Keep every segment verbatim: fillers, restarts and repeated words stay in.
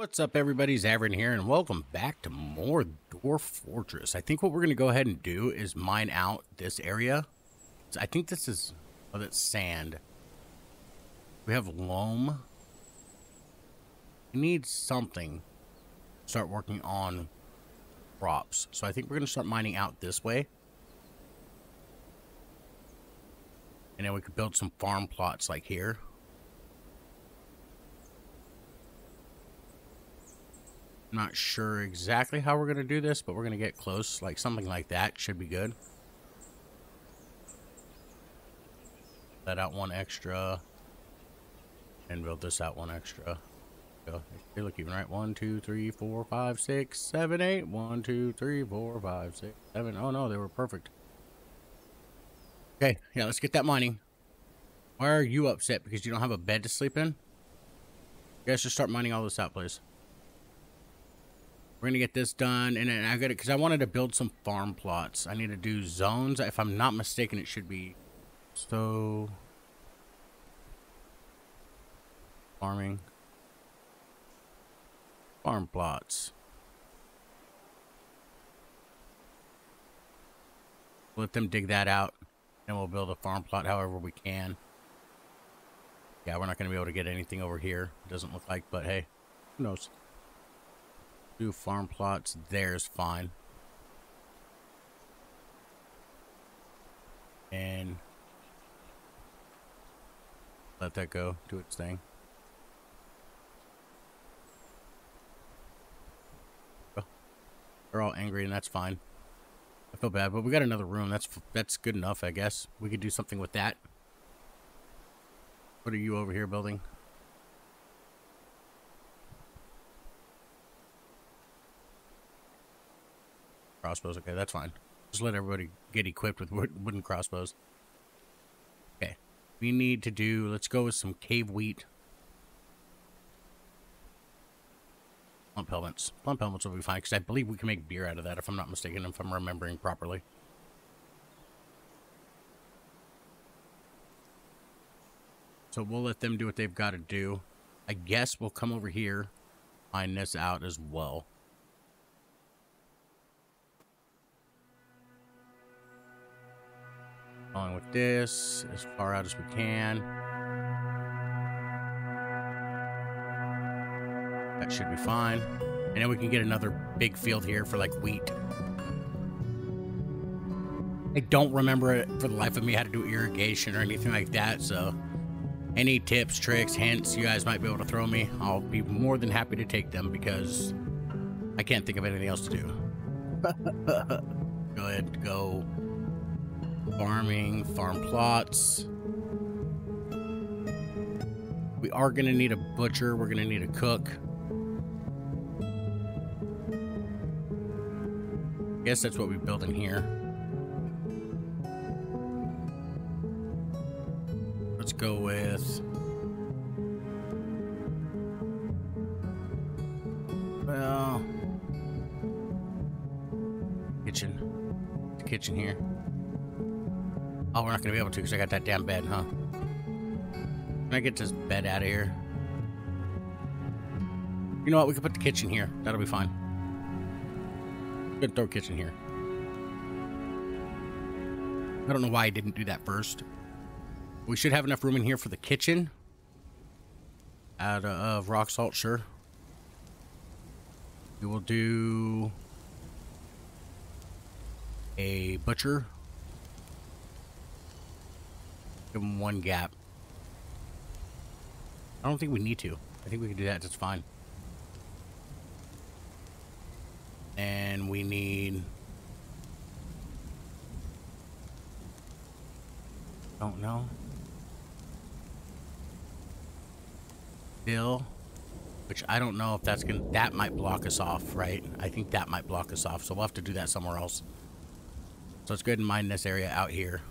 What's up, everybody? Xavrun here, and welcome back to more Dwarf Fortress. I think what we're going to go ahead and do is mine out this area. I think this is... oh, that's sand. We have loam. We need something to start working on crops. So I think we're going to start mining out this way. And then we could build some farm plots like here. Not sure exactly how we're going to do this, but we're going to get close. Like something like that should be good. Let out one extra and build this out one extra. Go. You're looking right. One, two, three, four, five, six, seven, eight. One, two, three, four, five, six, seven. Oh no, they were perfect. Okay, yeah, let's get that mining. Why are you upset? Because you don't have a bed to sleep in? You guys just start mining all this out, please. We're going to get this done, and then I got it because I wanted to build some farm plots. I need to do zones. If I'm not mistaken, it should be so farming, farm plots. Let them dig that out, and we'll build a farm plot however we can. Yeah, we're not going to be able to get anything over here. It doesn't look like, but hey, who knows? Two farm plots, there's fine. And let that go, do its thing. Oh, they're all angry and that's fine. I feel bad, but we got another room. That's that's good enough, I guess. We could do something with that. What are you over here building? Crossbows, okay, that's fine. Just let everybody get equipped with wooden crossbows. Okay, we need to do, let's go with some cave wheat. Plump helmets. Plump helmets will be fine, because I believe we can make beer out of that, if I'm not mistaken, if I'm remembering properly. So we'll let them do what they've got to do. I guess we'll come over here, find this out as well. Going with this as far out as we can. That should be fine. And then we can get another big field here for like wheat. I don't remember it for the life of me how to do irrigation or anything like that. So any tips, tricks, hints you guys might be able to throw me, I'll be more than happy to take them because I can't think of anything else to do. Go ahead, go. Farming, farm plots. We are going to need a butcher. We're going to need a cook. I guess that's what we build in here. Let's go with... well... kitchen. The kitchen here. Oh, we're not going to be able to because I got that damn bed, huh? Can I get this bed out of here? You know what? We can put the kitchen here. That'll be fine. I'm going to throw kitchen here. I don't know why I didn't do that first. We should have enough room in here for the kitchen. Out of rock salt, sure. We will do a butcher. Give them one gap. I don't think we need to. I think we can do that just fine. And we need... don't know. Bill. Which I don't know if that's gonna... that might block us off, right? I think that might block us off. So we'll have to do that somewhere else. So let's go ahead and mine this area out here.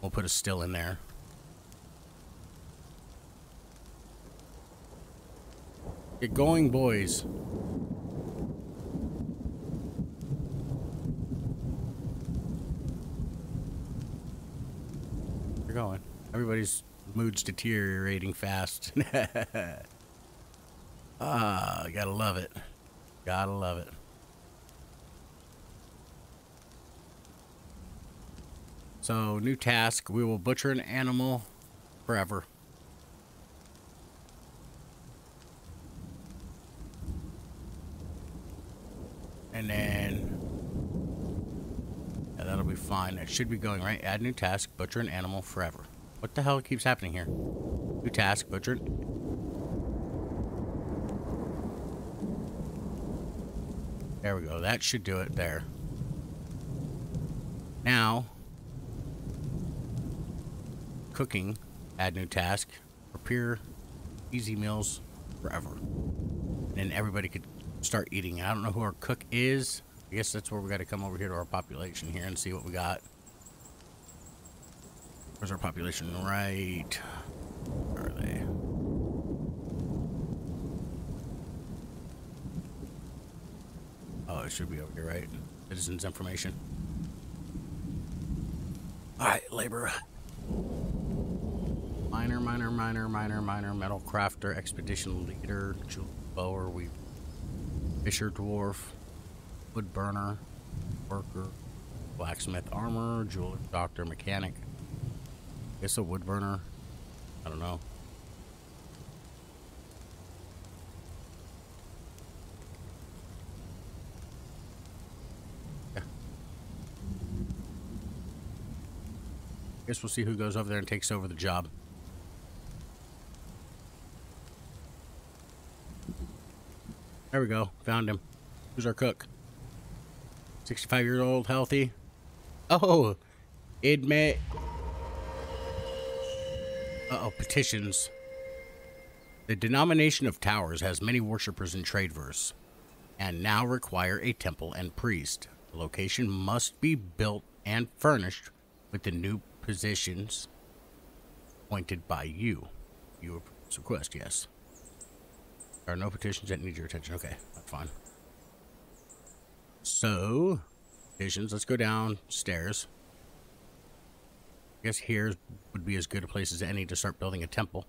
We'll put a still in there. Get going, boys. You're going. Everybody's mood's deteriorating fast. Ah, gotta love it. Gotta love it. So, new task. We will butcher an animal forever. And then... yeah, that'll be fine. That should be going, right? Add new task. Butcher an animal forever. What the hell keeps happening here? New task. Butcher an... there we go. That should do it there. Now... cooking, add new task, prepare easy meals forever. And then everybody could start eating. I don't know who our cook is. I guess that's where we got to come over here to our population here and see what we got. Where's our population? Right. Where are they? Oh, it should be over here, right? Citizens information. All right, labor. Miner, miner, miner, miner, miner, metal crafter, expedition leader, jewel bower, we fisher dwarf, wood burner, worker, blacksmith, armor, jeweler, doctor, mechanic. Guess a wood burner. I don't know. Yeah. Guess we'll see who goes over there and takes over the job. There we go. Found him. Who's our cook? sixty-five years old, healthy. Oh, it may. Uh-oh, petitions. The denomination of Towers has many worshippers in Tradeverse, and now require a temple and priest. The location must be built and furnished with the new positions appointed by you. Your request, yes. There are no petitions that need your attention. Okay, that's fine. So, petitions. Let's go downstairs. I guess here would be as good a place as any to start building a temple.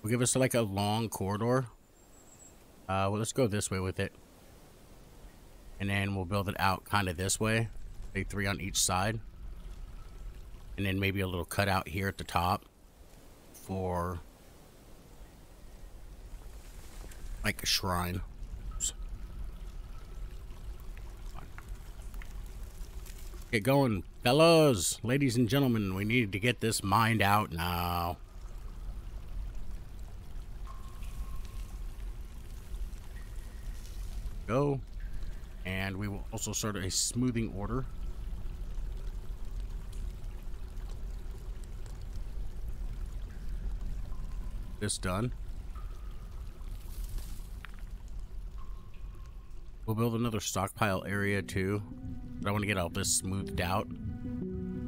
We'll give us like a long corridor. Uh, well, let's go this way with it. And then we'll build it out kind of this way. Take three on each side. And then maybe a little cutout here at the top for... like a shrine. Get going, fellows, ladies and gentlemen. We need to get this mined out now. Go, and we will also start a smoothing order. This done. We'll build another stockpile area too. I want to get all this smoothed out. And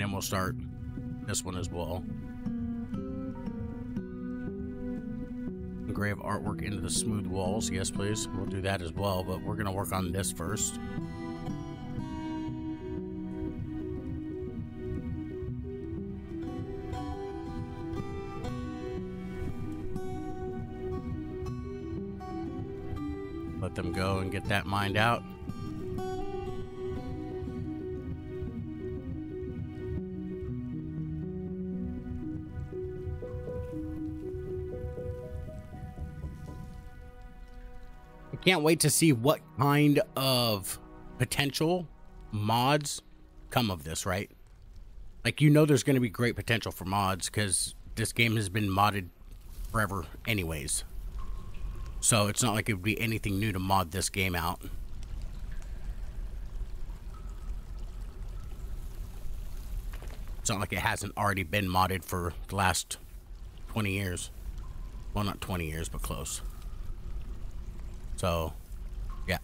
then we'll start this one as well. Engrave artwork into the smooth walls. Yes, please. We'll do that as well, but we're going to work on this first. Them go and get that mined out. I can't wait to see what kind of potential mods come of this, right? Like, you know, there's going to be great potential for mods because this game has been modded forever anyways. So it's not like it would be anything new to mod this game out. It's not like it hasn't already been modded for the last twenty years. Well, not twenty years, but close. So, yeah.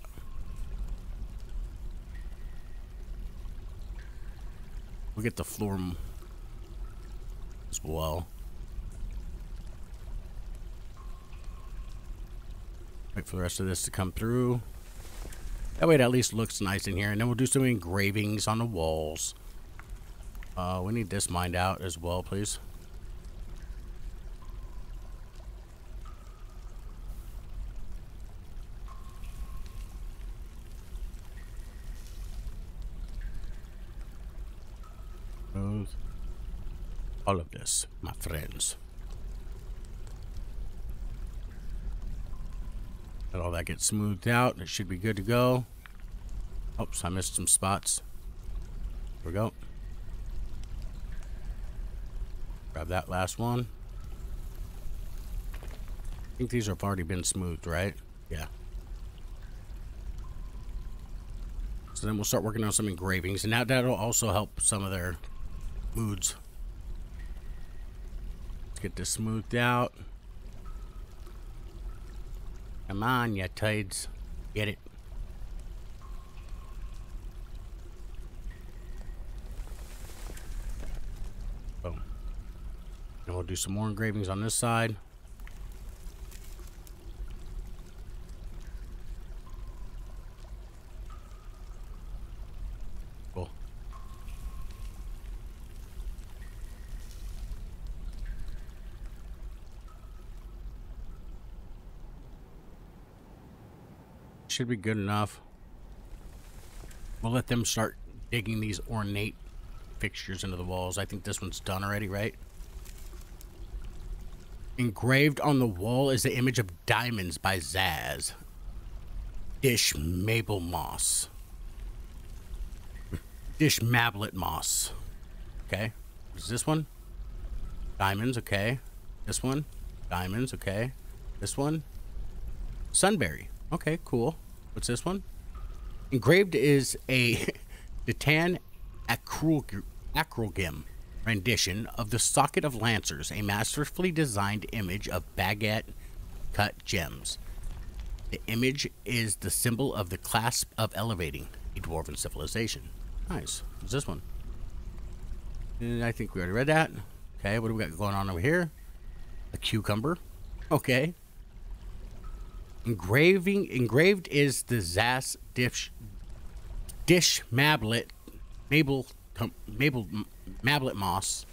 We'll get the floor as well. Wait for the rest of this to come through. That way it at least looks nice in here. And then we'll do some engravings on the walls. Uh, we need this mined out as well, please. All of this, my friends. Let all that get smoothed out. It should be good to go. Oops, I missed some spots. Here we go. Grab that last one. I think these have already been smoothed, right? Yeah. So then we'll start working on some engravings, and that, that'll also help some of their moods. Let's get this smoothed out. Come on, you tides. Get it. Boom. And we'll do some more engravings on this side. Cool. Should be good enough. We'll let them start digging these ornate fixtures into the walls. I think this one's done already, right? Engraved on the wall is the image of diamonds by Zazz dish Mablet Moss. Dish Mablet Moss. Okay. Is this one? Diamonds, okay. This one? Diamonds, okay. This one? Sunberry. Okay, cool. What's this one? Engraved is a Datan Acrylgem rendition of the Socket of Lancers, a masterfully designed image of baguette-cut gems. The image is the symbol of the clasp of elevating a dwarven civilization. Nice. What's this one? And I think we already read that. Okay, what do we got going on over here? A cucumber. Okay. Engraving engraved is the Zas dish dish Mablet Mabel Mabel Mablet Moss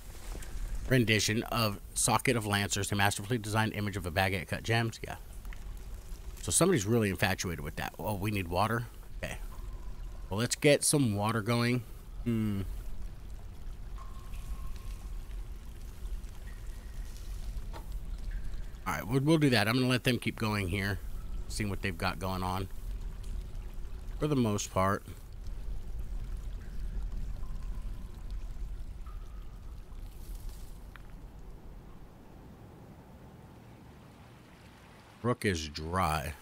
rendition of Socket of Lancers, a masterfully designed image of a baguette cut gems. Yeah. So somebody's really infatuated with that. Oh, we need water. Okay. Well, let's get some water going. Hmm. All right, we'll, we'll do that. I'm gonna let them keep going here. Seeing what they've got going on for the most part. Brook is dry.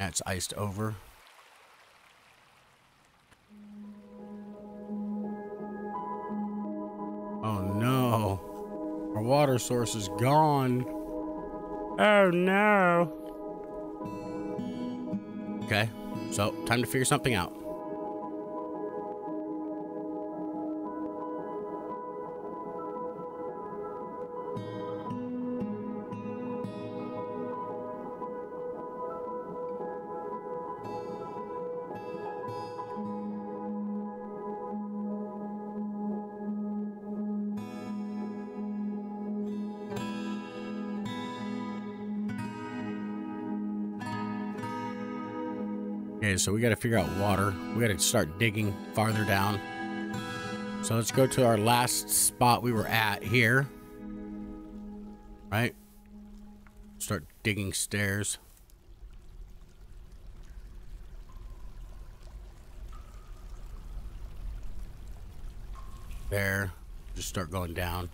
That's iced over. Oh no. Our water source is gone. Oh no. Okay, so time to figure something out. So we got to figure out water. We got to start digging farther down. So let's go to our last spot we were at here. Right? Start digging stairs. There. Just start going down.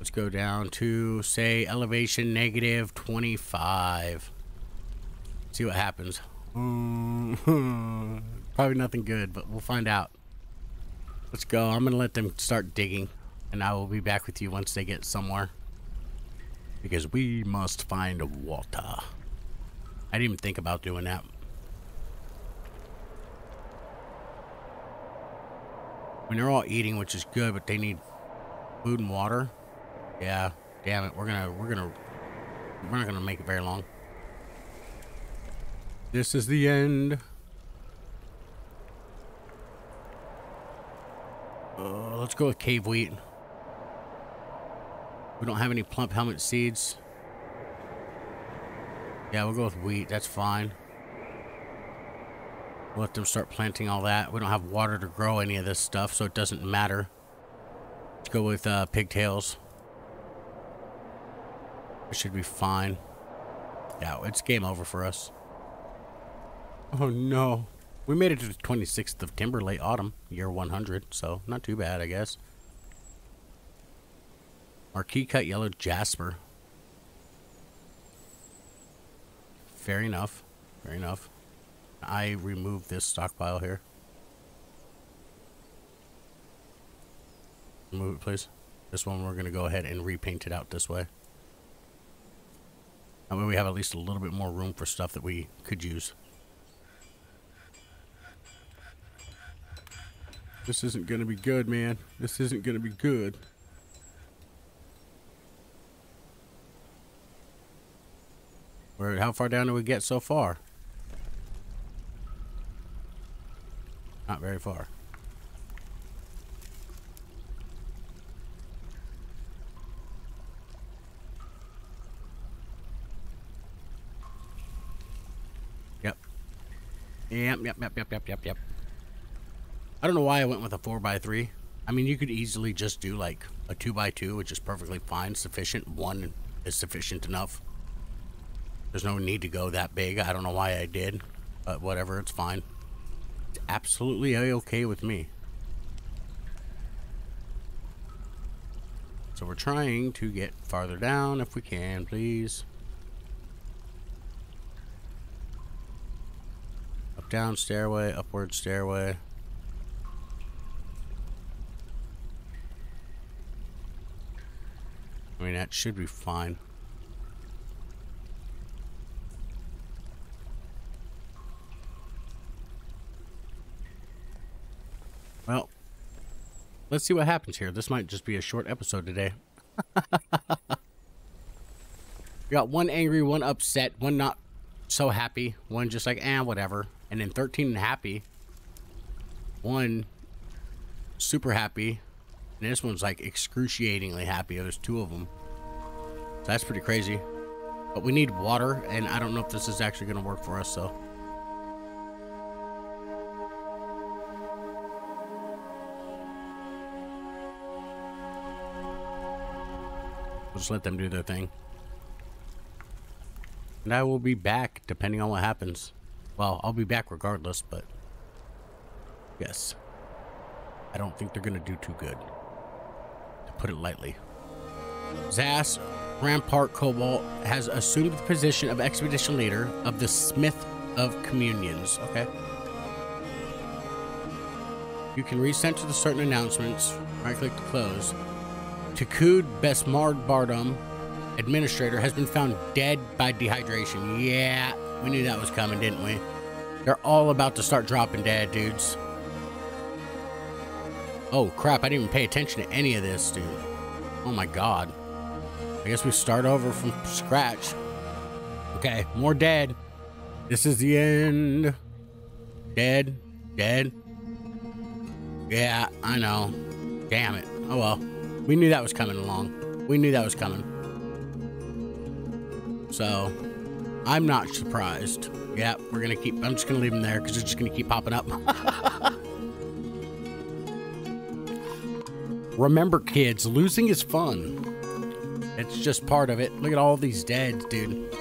Let's go down to, say, elevation negative twenty-five. See what happens. Probably nothing good, but we'll find out. Let's go. I'm gonna let them start digging, and I will be back with you once they get somewhere, because we must find water. I didn't even think about doing that. I mean, they're all eating, which is good, but they need food and water. Yeah, damn it. We're gonna we're gonna we're not gonna make it very long. This is the end. Uh, let's go with cave wheat. We don't have any plump helmet seeds. Yeah, we'll go with wheat. That's fine. We'll let them start planting all that. We don't have water to grow any of this stuff, so it doesn't matter. Let's go with uh, pigtails. It should be fine. Yeah, it's game over for us. Oh no. We made it to the twenty-sixth of Timber, late autumn, year one hundred, so not too bad, I guess. Marquis cut yellow jasper. Fair enough. Fair enough. I removed this stockpile here. Move it, please. This one we're going to go ahead and repaint it out this way. That way we have at least a little bit more room for stuff that we could use. This isn't going to be good, man. This isn't going to be good. Where? How far down do we get so far? Not very far. Yep. Yep, yep, yep, yep, yep, yep, yep. I don't know why I went with a four by three. I mean, you could easily just do like a two by two, which is perfectly fine, sufficient. One is sufficient enough. There's no need to go that big. I don't know why I did, but whatever, it's fine. It's absolutely okay with me. So we're trying to get farther down if we can, please. Up, down, stairway, upward, stairway. I mean, that should be fine. Well, let's see what happens here. This might just be a short episode today. We got one angry, one upset, one not so happy, one just like, eh, whatever. And then thirteen happy, one super happy. And this one's like excruciatingly happy. There's two of them. So that's pretty crazy. But we need water, and I don't know if this is actually going to work for us, so. We'll just let them do their thing. And I will be back depending on what happens. Well, I'll be back regardless, but. Yes. I don't think they're going to do too good. Put it lightly. Zas, Rampart Cobalt, has assumed the position of expedition leader of the Smith of Communions. Okay. You can re-center the certain announcements. Right-click to close. Takud Besmar Bardom, administrator, has been found dead by dehydration. Yeah, we knew that was coming, didn't we? They're all about to start dropping dead, dudes. Oh, crap, I didn't even pay attention to any of this, dude. Oh, my God. I guess we start over from scratch. Okay, more dead. This is the end. Dead. Dead. Yeah, I know. Damn it. Oh, well. We knew that was coming along. We knew that was coming. So, I'm not surprised. Yeah, we're going to keep... I'm just going to leave them there because they're just going to keep popping up. Remember, kids, losing is fun. It's just part of it. Look at all these deads, dude.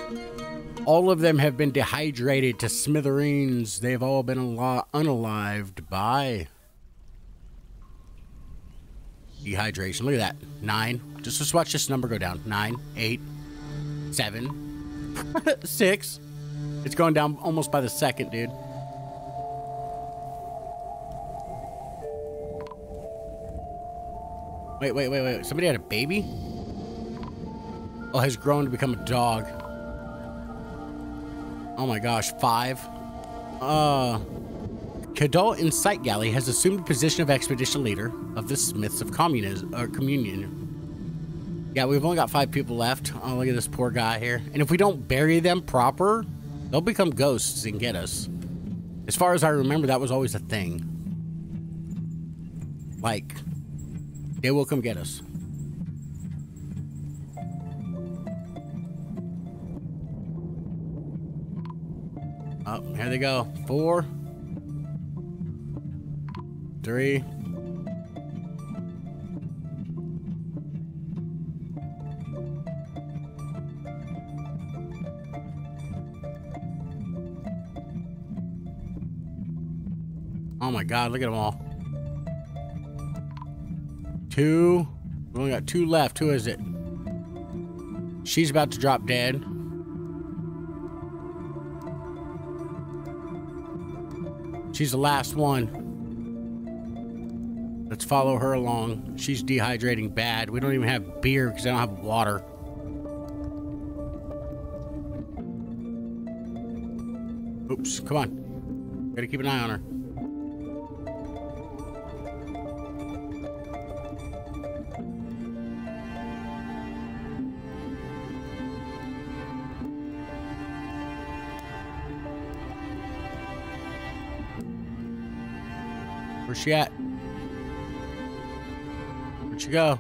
All of them have been dehydrated to smithereens. They've all been unalived by dehydration. Look at that. Nine. Just, just watch this number go down. Nine, eight, seven, six. It's going down almost by the second, dude. Wait, wait, wait, wait. Somebody had a baby? Oh, has grown to become a dog. Oh my gosh, five. Uh, Cadol in Sight Galley has assumed the position of expedition leader of the Smiths of Communism, or Communion. Yeah, we've only got five people left. Oh, look at this poor guy here. And if we don't bury them proper, They'll become ghosts and get us. As far as I remember, that was always a thing. Like, they will come get us. Oh, here they go. Four. Three. Oh my God, look at them all. Two. We only got two left. Who is it? She's about to drop dead. She's the last one. Let's follow her along. She's dehydrating bad. We don't even have beer because I don't have water. Oops, come on. Gotta keep an eye on her. Where's she at? Where'd she go?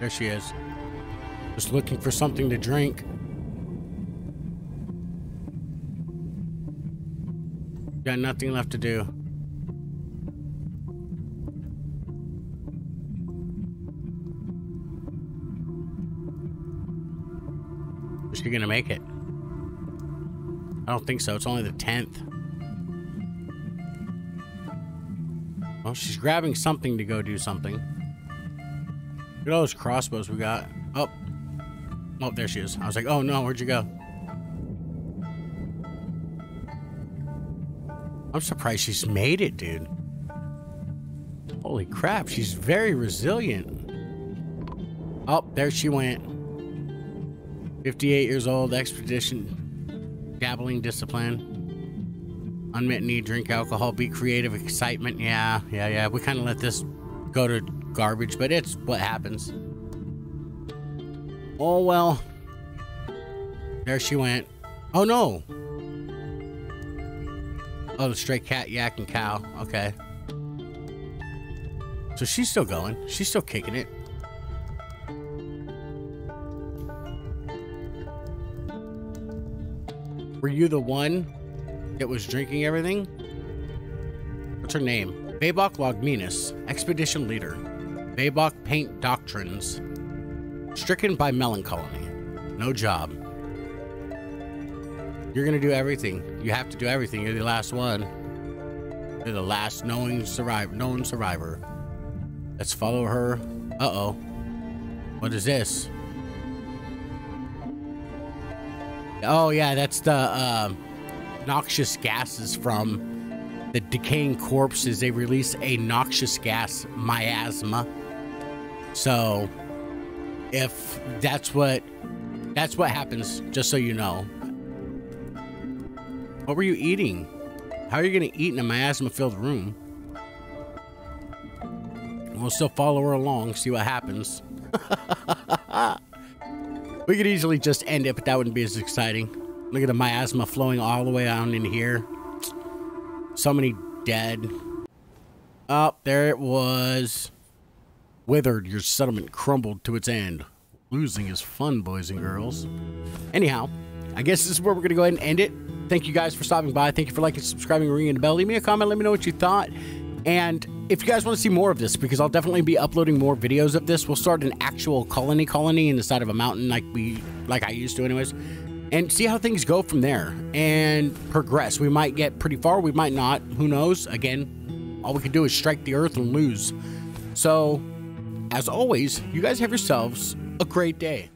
There she is. Just looking for something to drink. Got nothing left to do. Is she gonna make it? I don't think so. It's only the tenth. Well, she's grabbing something to go do something. Look at all those crossbows we got. Oh. Oh, there she is. I was like, oh no, where'd you go? I'm surprised she's made it, dude. Holy crap, she's very resilient. Oh, there she went. fifty-eight years old, expedition, dabbling discipline. Unmet need, drink alcohol, be creative, excitement. Yeah, yeah, yeah. We kind of let this go to garbage, but it's what happens. Oh, well. There she went. Oh, no. Oh, the stray cat, yak, and cow. Okay. So she's still going. She's still kicking it. Were you the one that was drinking everything? What's her name? Baybok Logminus, expedition leader. Baybok paint doctrines. Stricken by melancholy. No job. You're gonna do everything. You have to do everything. You're the last one. You're the last known survivor. Known survivor. Let's follow her. Uh-oh. What is this? Oh yeah, that's the uh, noxious gases from the decaying corpses. They release a noxious gas, miasma. So if that's what that's what happens, just so you know. What were you eating? How are you gonna eat in a miasma filled room? We'll still follow her along, see what happens. We could easily just end it, but that wouldn't be as exciting. Look at the miasma flowing all the way down in here. So many dead. Oh, there it was. Withered, your settlement crumbled to its end. Losing is fun, boys and girls. Anyhow, I guess this is where we're going to go ahead and end it. Thank you guys for stopping by. Thank you for liking, subscribing, ringing the bell. Leave me a comment. Let me know what you thought. And if you guys want to see more of this, because I'll definitely be uploading more videos of this. We'll start an actual colony colony in the side of a mountain like we, like I used to anyways. And see how things go from there and progress. We might get pretty far. We might not. Who knows? Again, all we can do is strike the earth and lose. So, as always, you guys have yourselves a great day.